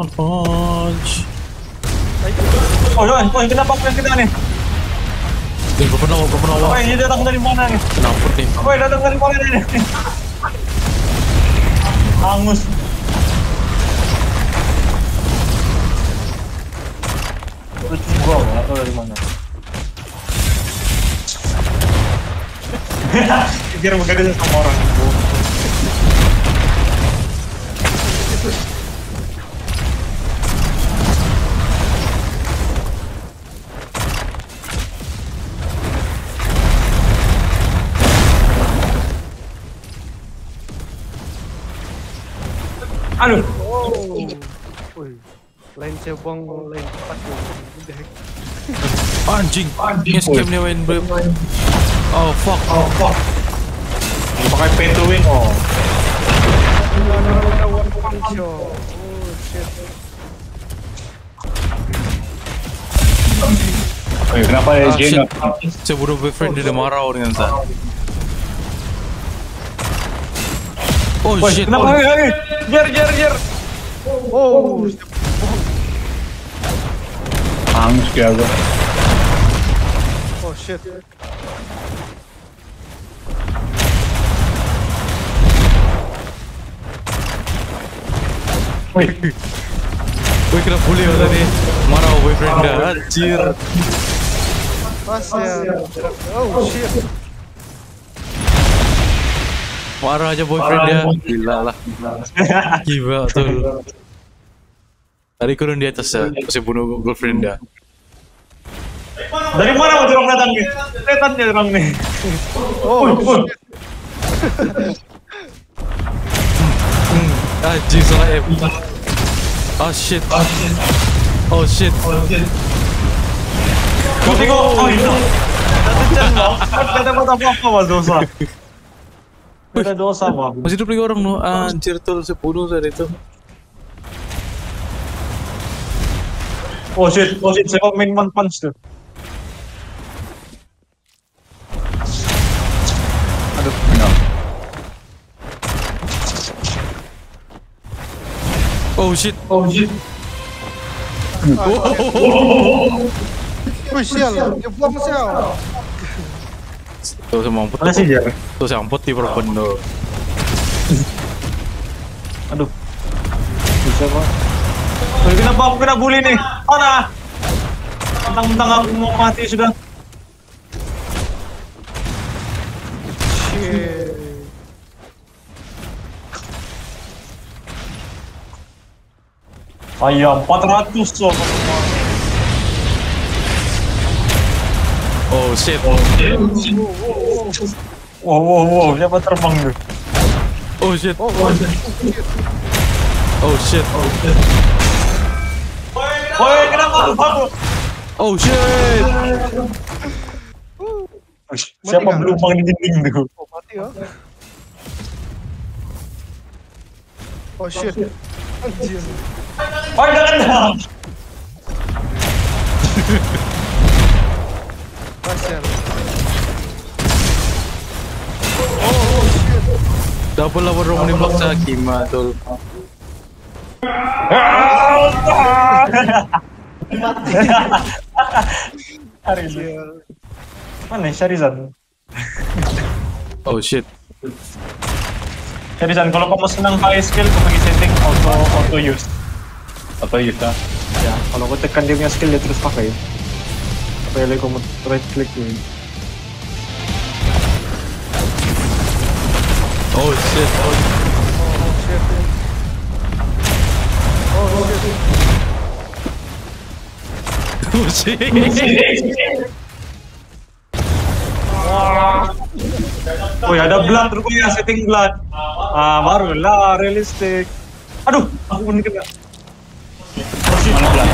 One punch. Oh doang, oh kenapa aku yang kena nih? Gue pernah Oh ini datang dari mana nih? Kenapa nih? Oh datang dari mana nih? Hangus. Gue juga gak tau dari mana. Biar begadang sama orang. Aduh. Woi. Lain cebong, lain cepat gua. Anjing. Escape newain bro. Oh fuck. Pakai pentuin. Oh. Oh shit. Oke, kenapa ya Jena? Ceburu boyfriend dia marah orangnya entar. Oh shit. Kenapa ya? Jer. Oh. Hangus kayak gua. Oh shit. Woi kena bully tadi. Marah boyfriend dah. Anjir. Pas ya. Oh shit. Marah aja boyfriend dia. Gila lah. Gila tuh. Tadi kurun di atas ya, masih bunuh girlfriend dia. Dari mana orang datang nih? Setan dia orang nih. Oh. Anjir salah F. Oh shit. Kau tengok. Oh itu. Tadi jangan. Ada apa-apa mas dosa. Udah dosa bang. Masih hidup lagi orang no. Anjir tuh sepuluh tadi itu. Oh shit. Saya main one punch tuh. Aduh. No. Oh shit. Sial. Dia buang sial. Tuh semamput tuh semamput di perbendung. Aduh bisa kok. Kenapa aku kena bully nih? Mana? Mentang-mentang aku mau mati sudah. Shit. Ayam 400 so. Oh shit. Wow, siapa terbang tuh? Oh shit. Woi, kenapa aku? Oh shit. Siapa berlubang di dinding tuh? Oh, mati ya. Oh shit. Anjir. Oh, udah kena. Oh shit. Double lawan Romani Blaksa Kima tol. Mati. Harizan. Mana Sharizan? Oh shit. Sharizan kalau kamu senang pakai skill pakai setting auto use. Auto use dah. Ya, kalau kau tekan dia punya skill dia terus pakai. Pilih kamu right click ini. Oh shit. Oh ada blood rupanya, setting blood. Baru lah realistik. Aduh, aku pun kena. Mana blood?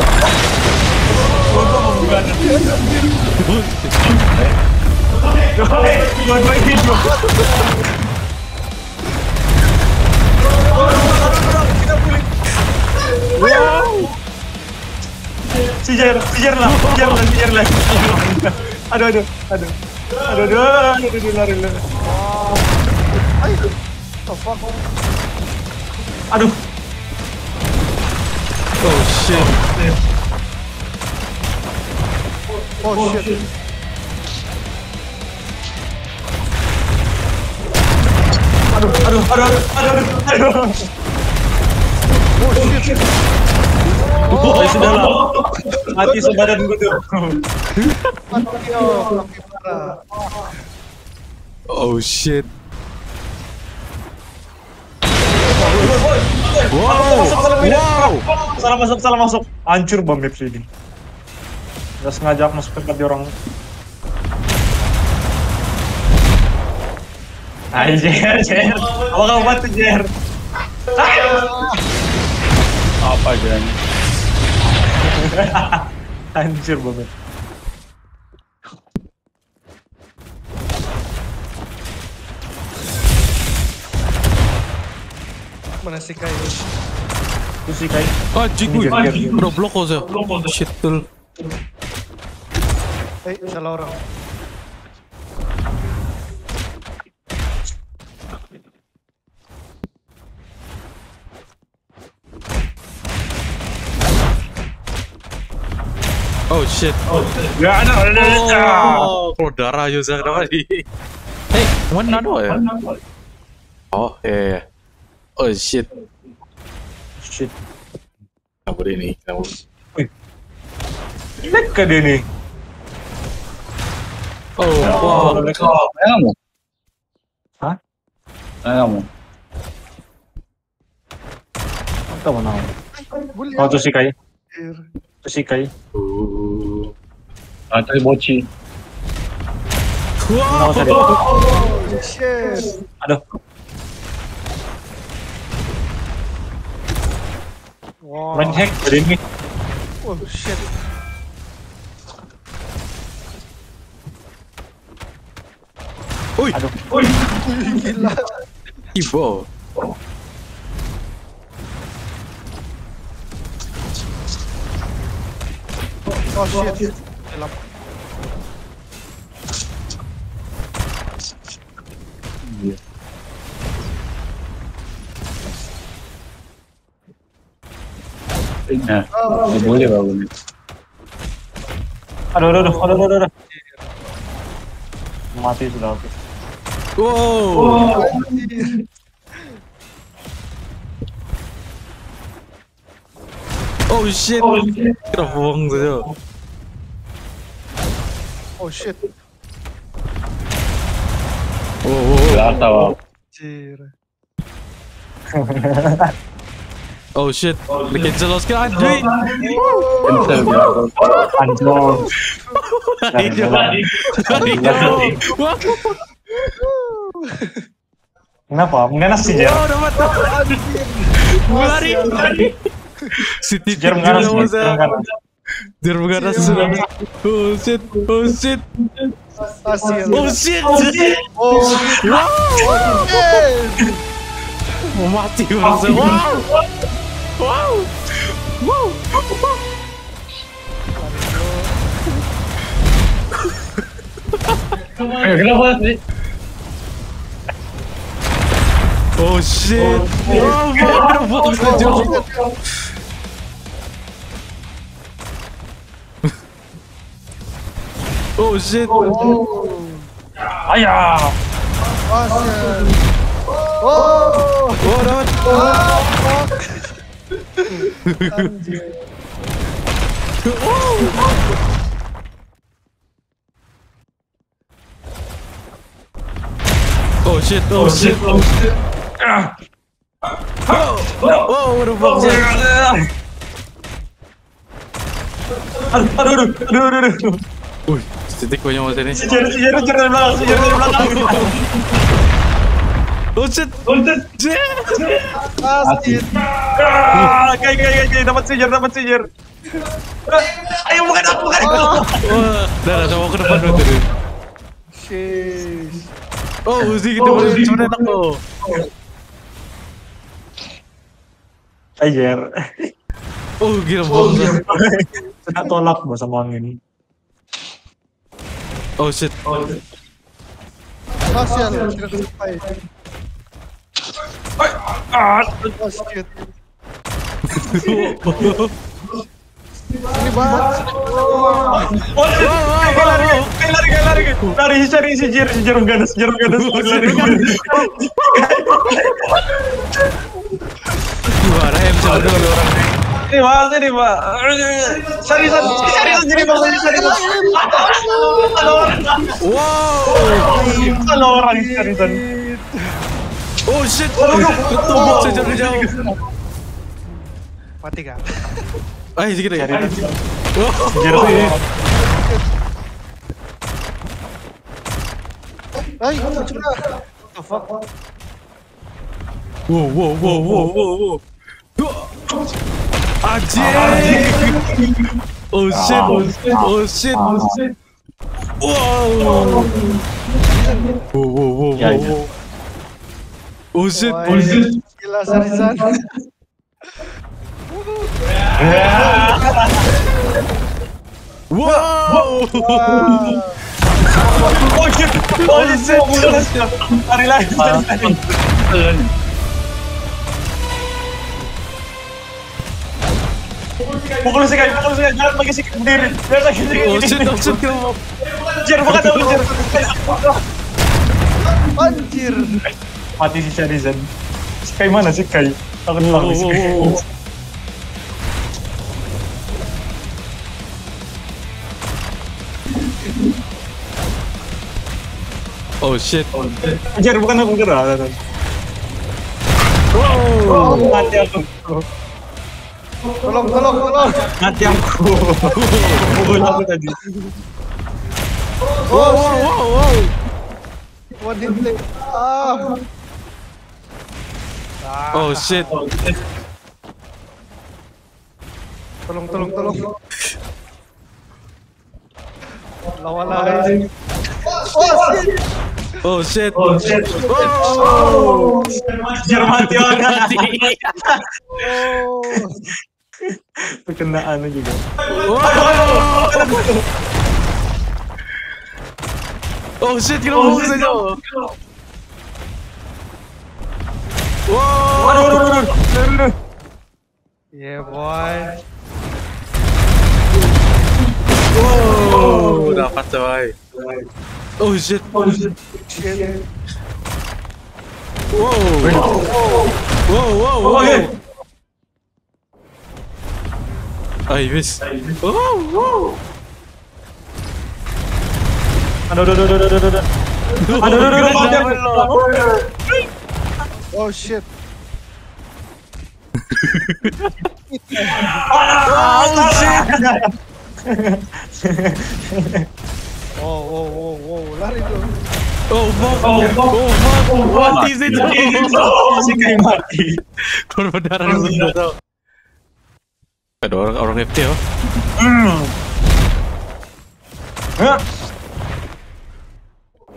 Sijar lah. Aduh, lari. Aduh. shit. Oh shit. Aduh. Oh shit. Oh, sudah lah. Mati sebadan gue tuh. Oh shit. Wow. Salah masuk. Hancur bom map ini. Gak sengaja aku masuk tempat orang. Anjir. Apa kamu mati, Jer? Apa jalannya? Hancur bom map. Mana si Kai? Itu si Kai. Ah, jigu. Bro, blok aja. Shit, tol. Salah orang. Oh shit. Ya, anak. Keluar darah Yozak kenapa di? Hey, mana Nado ya? Oh, eh. Oh shit. Shit. Kenapa dia nih? Wih. Lekka dia nih. Oh, wow. Lekka. Enamu. Hah? Enamu. Entah mana. Oh, itu si Kai. Itu si Kai. Ah, tadi boci. Wow. Shit. Aduh. Main hack dari ini. Oh shit. Oi. Aduh. Oi. Gila. Ibo. Oh shit. Elap. Iya. Nah, boleh bangun. Aduh. Mati sudah aku. Wow. Oh shit. Kira bohong saja. Oh shit. Oh. Tahu. Cire. Oh shit, bikin jelas kan Andri. Kenapa? Menganas sih Jer. Lari. Si Jer menganas. Oh shit, oh shit. Oh shit. Oh shit. Mau mati orang semua. Wow. Kenapa sih? Oh shit. Wow, kenapa saja? Oh shit. Ayah. Oh, dapat. Oh shit, oh shit. Oh, what the fuck? Aduh. Wih, titik punya mau sini. Sejarah Loncat. Asik. Kayak dapat sejar. Ayo bukan aku. Dah, mau ke depan dulu. Sheesh. Oh, Uzi gitu cuma enak lo. Sejar. Oh, gila banget. Kena tolak gua sama angin. Oh shit. Kasihan kira sampai. Oh shit. Lari ay, segitu ya. Ay, wow, wow, wow, wow, wow. Oh shit, oh shit, oh shit, oh shit. Wow. Wow, wow, wow. Oh shit, oh shit. Gila Sarisan. Wow! Oh shit! Oh shit! Lari lagi! Pukul si kayu, pukul si kayu! Jangan pakai si kayu berdiri! Jangan pakai si kayu berdiri! Oh shit! Anjir! Bukan dong! Anjir! Mati si Charizard. Si kayu mana si kayu? Aku nolak si kayu. Oh shit. Anjir, bukan aku gerak. Wow, mati aku. Tolong, tolong, tolong. Mati aku. Pukul aku tadi. Wow, wow, wow. What did they? Oh shit. Tolong, tolong, tolong. Lawan lagi. Oh shit. Oh shit. Oh shit. Oh. Jerman Tiongkok. Oh. Terkenaan juga. Oh shit, kira mau saja. Wow. Aduh, aduh, aduh. Yeah, boy. Wow, dapat coy. Oh shit, oh shit. Wow, wow, wow, wow. Ay, miss. Wow, wow. Aduh, aduh, aduh, aduh, aduh. Aduh, aduh, aduh. Oh shit. Oh shit. Oh, oh, oh, oh, lari dong. Oh, fuck, oh, fuck, oh, fuck, oh, what is it? Si kayak mati. Korban darah yang sudah tau. Ada orang FT ya.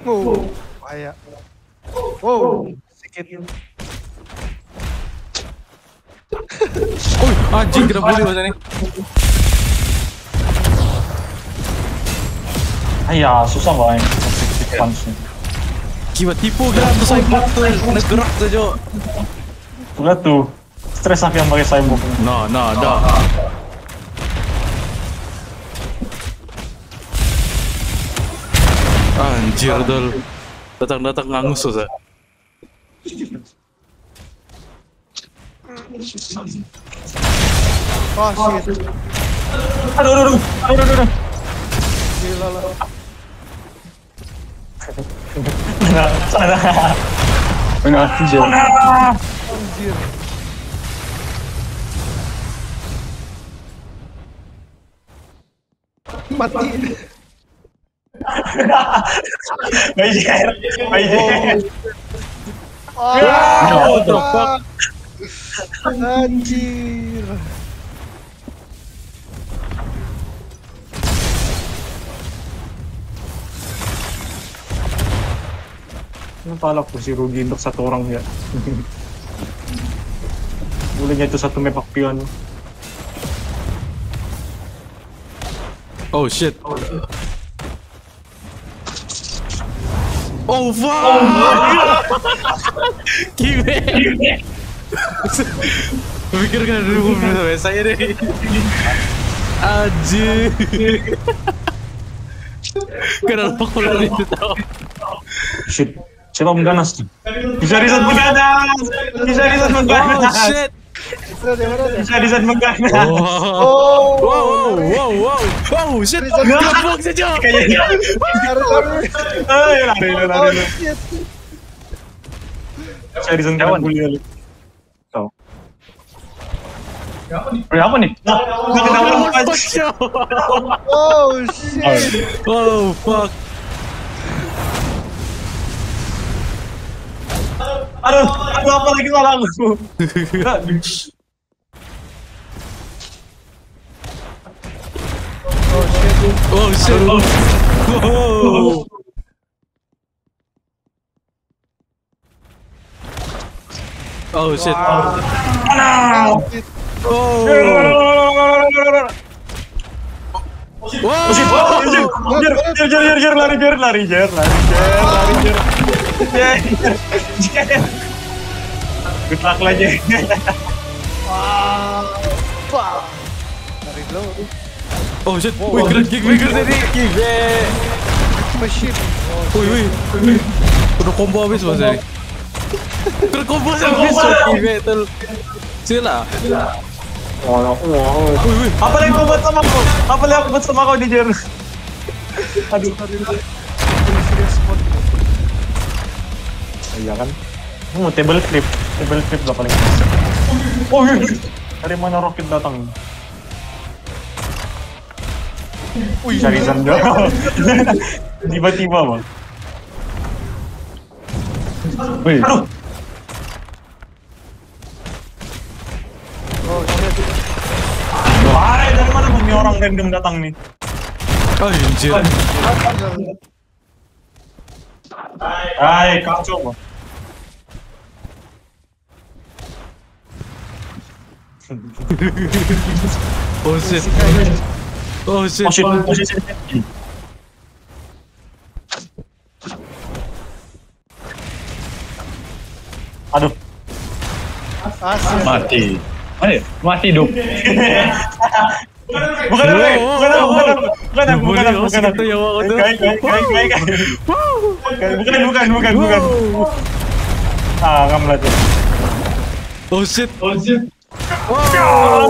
Oh, bahaya. Oh, sedikit. Oh, anjing, kena bully bahasa ini. Ayah, susah banget. Kiwa tipu gerak tuh cyborg tuh, udah gerak tuh Jo. Udah tuh, stres aku yang pakai cyborg. No, no, no. Anjir dol, datang-datang ngangus susah. Oh shit. Aduh, aduh, aduh, aduh, aduh. Gila lah. Enggak, salah. Enggak sih. Anjir. Mati. Majir. Majir. What the fuck? Anjir. Kepala kursi rugi untuk satu orang ya. Bolehnya itu satu mepak pion. Oh shit. Oh, oh fuck. Oh, Kiwe. Pikir kan dulu belum selesai deh. Anjir. Kenapa kalau itu tahu? Shit. Siapa mengganas? Bisa riset mengganas. Bisa riset mengganas. Oh shit. Bisa riset mengganas. Oh. Wow. Shit. Gabung saja. Kayaknya. Lari. Bisa riset kawan. Berapa nih? Oh shit. Oh fuck. Aduh, apa lagi salah aku? Oh shit. Oh. Oh shit. Wow. Oh. Lari. Oh shit. Wih, keren tadi. Wih. Udah combo habis Mas Eri. Terkombo habis tuh. Sila. Oh. Wih. Apa yang kau buat sama kau di Jer? Aduh. Iya kan? Table flip paling. Oh iya. Dari mana roket datang? Wih, cari sandal. Tiba-tiba bang. Wih. Aduh. Wah, dari mana bumi orang random datang nih? Oh anjir. Ay, kacau bang. Oh shit. Aduh. Mati. Ayo, mati dong. Bukan. Ah, kamu lagi. Oh shit. Wow.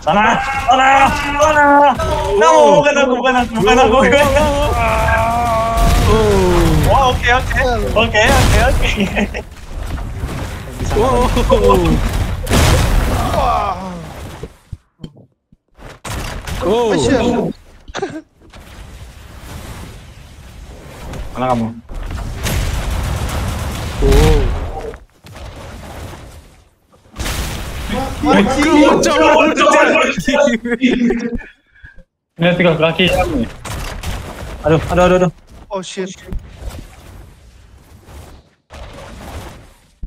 Sana. No, bukan aku. Wow, oke. Oh. Mana kamu? Kaki. Aduh. Oh shit.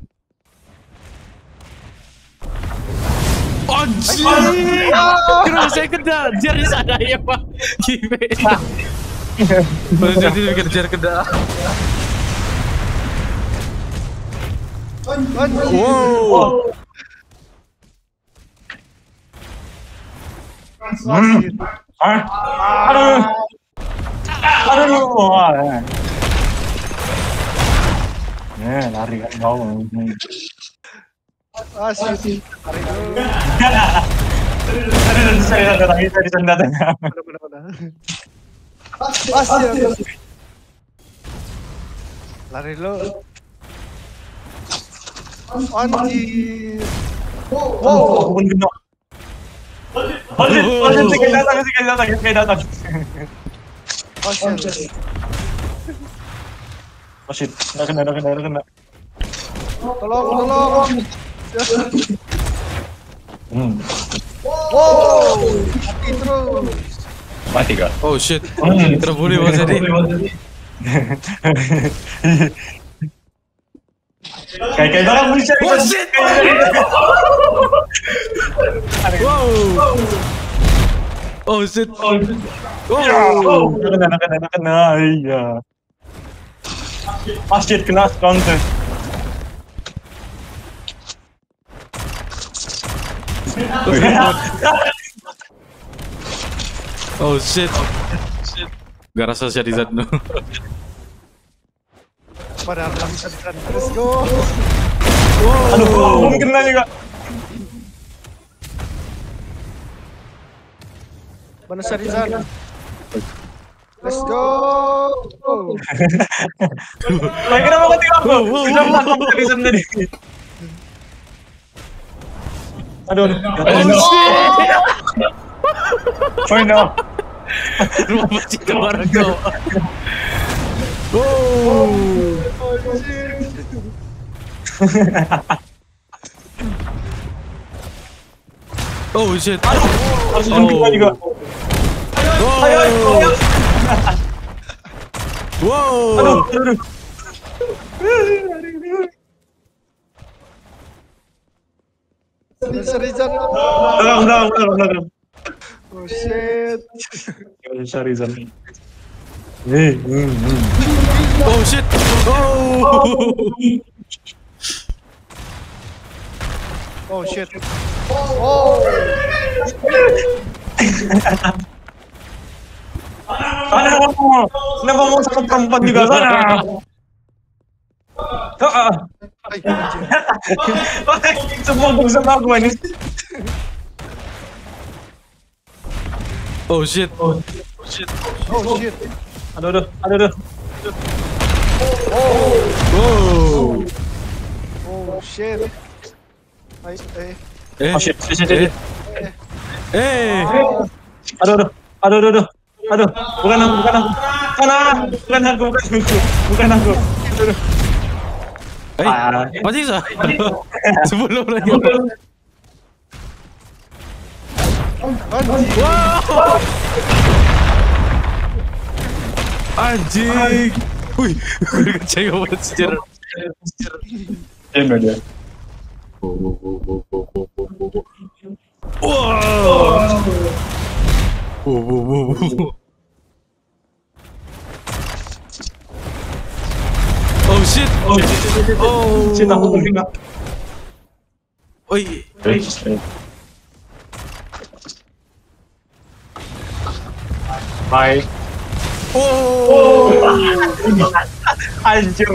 Anjir. Terus saya kena jadi sadar ya Pak. Jadi dikejar kena. Wow. Lari kan jauh. Asyik. Lari lo. Anjir. Wow, Oh shit, datang. Oh shit, kena. Tolong. Wow, mati gak? Oh shit, terbuli Mas Edi. Kayak orang bisa. Oh shit. Oh shit. Kena. Iya. Masjid kena counter. Oh shit. Gak rasa siap di Zadno. Padahal let's go. Wow. Aduh, belum kena juga. Mana Sharizan? Let's go. Lagi kenapa aku tinggal aku? Sudah melakukan Sharizan tadi. Aduh. Oh shit. Oh no. Rumah masih keluar kau. Oh. Oh shit. Aduh. Harus kita juga. Ayo, ayo. Wow. Aduh, aduh. Sharizan. Tolong. Oh shit. Sharizan. Oh shit. Oh shit. Oh. Sana kamu. Kenapa mau sakit perempuan juga sana? Semua gue sama gue ini. Oh shit. Oh shit. Aduh. Oh shit. Aduh, bukan aku. Masih bisa? Sebelum lagi. Anjing. Wih, udah kecewa banget sejarah. Wow. Oh shit. Oh shit, aku terkena. Oi. Bye. Oh. Anjir.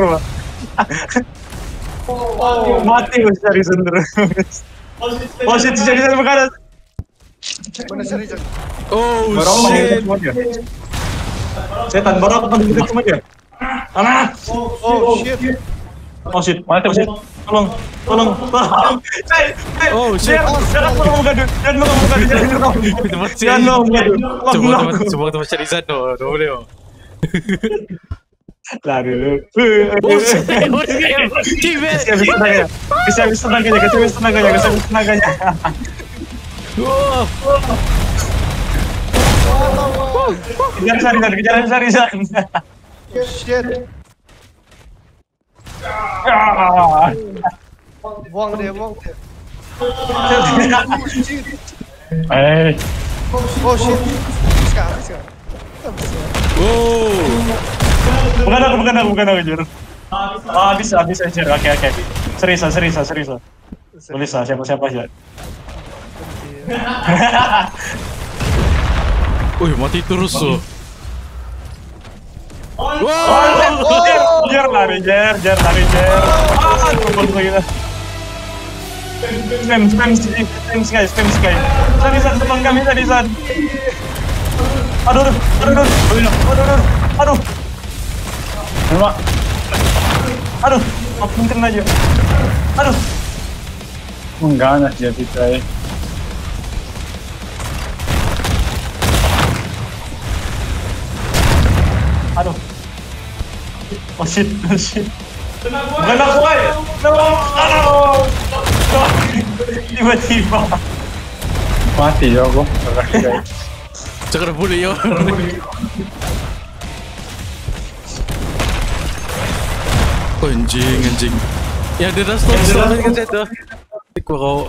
Oh, mati gue cari sendiri. Oh shit, cari sendiri makanan. Mana cari sendiri? Oh shit. Setan baru aku pendek cuma dia. Alah. Oh shit. Mana sih? Tolong. Oh shit. Jangan tolong gaduh. Jangan tolong gaduh. Coba cari Zadno. Enggak boleh. Lari lu. Oh shit. Habis tenaganya. Kejar Sharizan. Shit. Buang dia. Oh shit. Sekarang. Oh. Bukan aku jujur. Habis anjir. Oke. Serius. Tulis lah siapa aja. Wih, mati terus tuh. Wow, jar lari. Ah, nomor kita. Spam sky. Sharizan teman kami Sharizan. Aduh. Coba. Aduh, makin kena aja. Aduh. Mengganas dia Fitra. Aduh. Oh shit. Bukan aku. No. Tiba-tiba. Mati ya aku. Cekerbuli ya. Anjing. Ya deras tuh. Kau.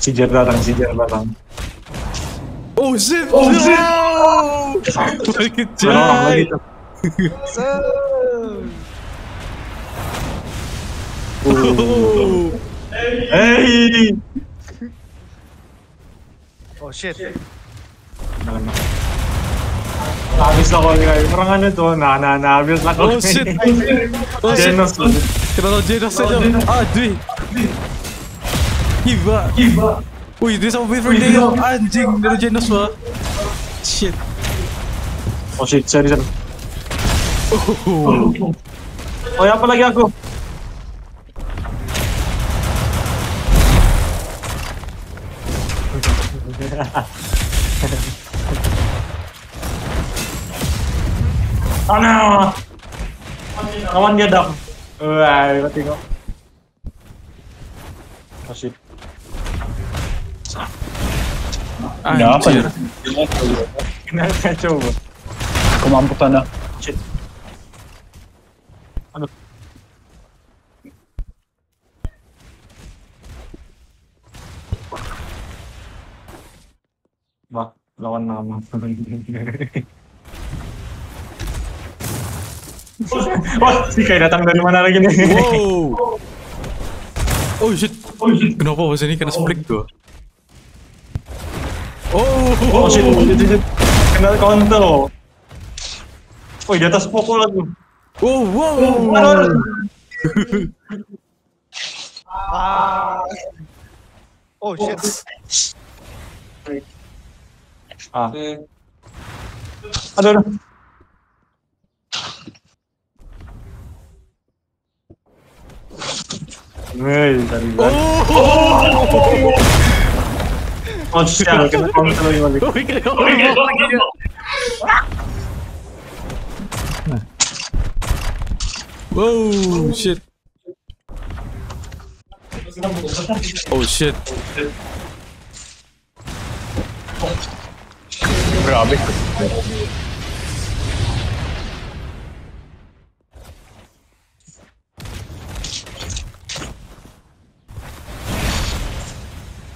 Sijar datang. Oh shit. Balik ke jalan. Hey. Oh shit. Naabis ako ngayon. Parang ano to, naabis ako. Oh shit. Oh shit. Aduh. Iba. Uy, di sa favorite day. Anjing, meron Genos ba? Shit. Oh shit, sorry. Oh, apa lagi aku? Ano? Kawan dia dam. Wah, mati kok. Kasih. Ada apa ya? Kenapa coba? Kemampuan dah. Shit. Aduh. Wah, lawan nama. Wah, si Kai datang dari mana lagi nih? Wow. Oh shit. Kenapa bos ini kena split tuh? Oh shit. Kena counter. Oh, di atas pokok lagi. Oh wow. Oh shit. Aduh. Wey, tadi. Oh. Oh, sial, kena counter lagi. Wow, shit. Oh shit. Grabe. Oh.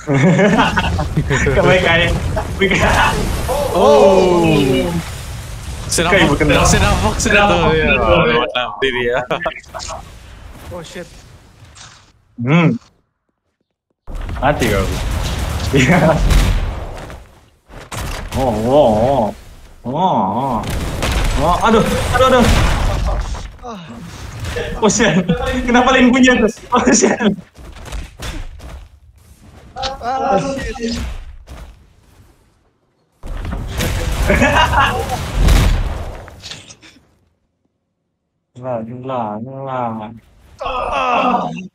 Oh shit. Mati kau. Oh. Aduh. Oh shit. Kenapa lain bunyi atas? Oh shit. Lah.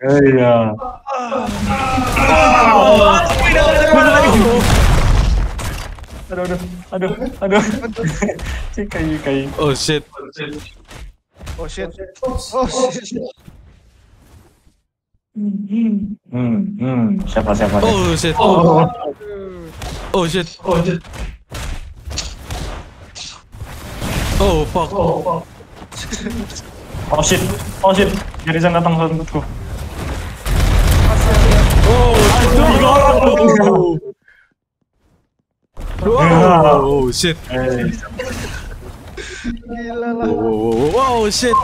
Iya. Aduh. Kayu. Oh shit. Siapa? Oh shit. Oh fuck. Oh shit. Jadi saya datang untukku. Oh shit. Gila lah. Oh shit.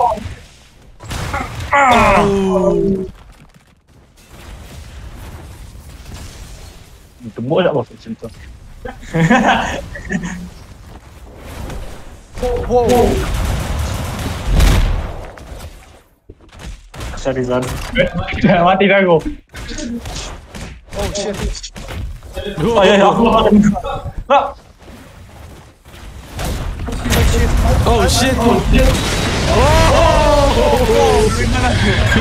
Gemuk tak bos macam tu. Wow. Sharizan. Mati dah aku. Oh shit. Ayah aku. Oh shit. Oh.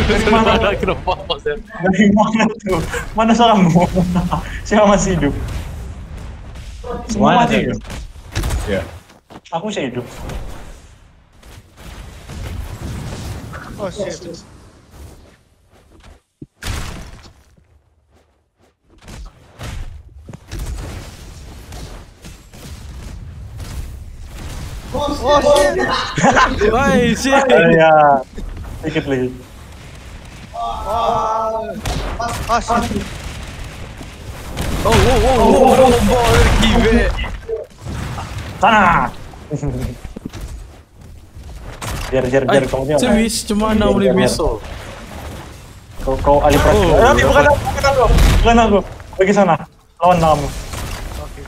Dari mana? Kenapa? Dari mana tu? Mana seorangmu? Siapa masih hidup? Semua mati. Ya. Aku masih hidup. Oh shit. Oh shit. Woi, shit. Ya. Dikit lagi. Oh shit. Oh, biar kamu dia. Cuma 6.000. Kau alih perasaan. Nanti bukan aku. Pergi sana. Lawan kamu. Oke.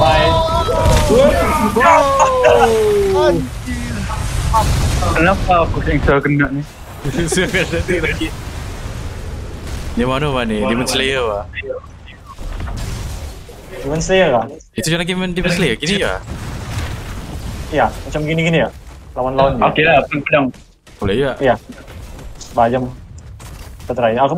Bye. Kenapa aku yang salah kena ni? Dia mana ni? Demon Slayer lah. Demon Slayer lah? Itu jangan lagi Demon Slayer, gini lah? Iya, macam gini-gini ya? Lawan-lawan dia. Okey lah, pedang-pedang. Boleh ya? Iya. Bayam. Kita try.